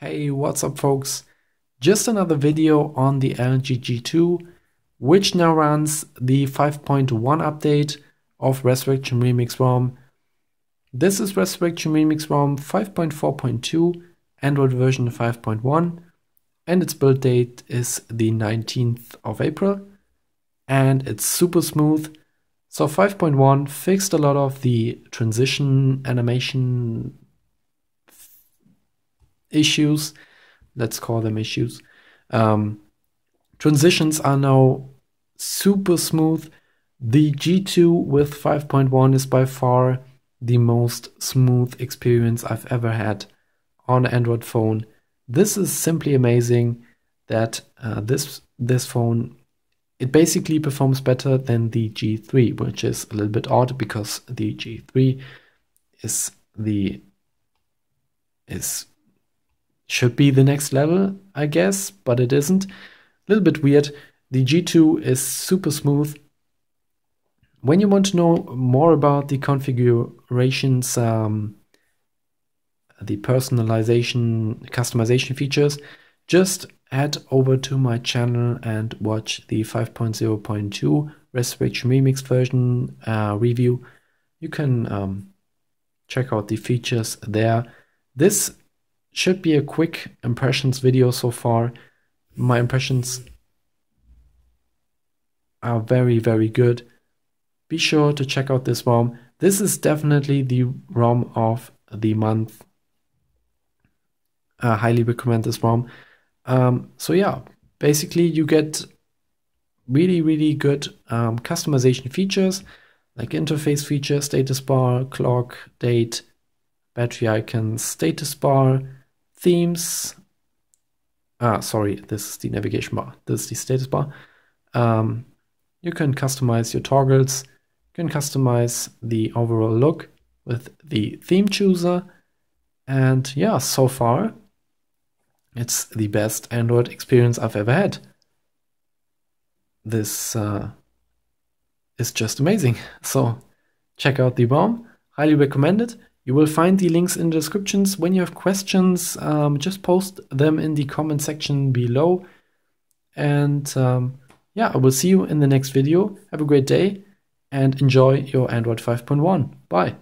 Hey, what's up folks? Just another video on the LG G2, which now runs the 5.1 update of Resurrection Remix ROM. This is Resurrection Remix ROM 5.4.2, Android version 5.1, and its build date is the 19th of April, and it's super smooth. So 5.1 fixed a lot of the transition animation issues, let's call them issues. Transitions are now super smooth. The G2 with 5.1 is by far the most smooth experience I've ever had on an Android phone. This is simply amazing that this phone, it basically performs better than the G3, which is a little bit odd because the G3 should be the next level, I guess, but it isn't. A little bit weird. The G2 is super smooth. When you want to know more about the configurations, the personalization, customization features, just head over to my channel and watch the 5.0.2 Resurrection Remix version review. You can check out the features there. This should be a quick impressions video so far. My impressions are very, very good. Be sure to check out this ROM. This is definitely the ROM of the month. I highly recommend this ROM. So yeah, basically you get really, really good customization features like interface features, status bar, clock, date, battery icons, status bar, themes. Sorry, this is the navigation bar. This is the status bar. You can customize your toggles. You can customize the overall look with the theme chooser. And yeah, so far, it's the best Android experience I've ever had. This is just amazing. So check out the ROM. Highly recommend it. You will find the links in the descriptions. When you have questions, just post them in the comment section below. And yeah, I will see you in the next video. Have a great day and enjoy your Android 5.1. Bye.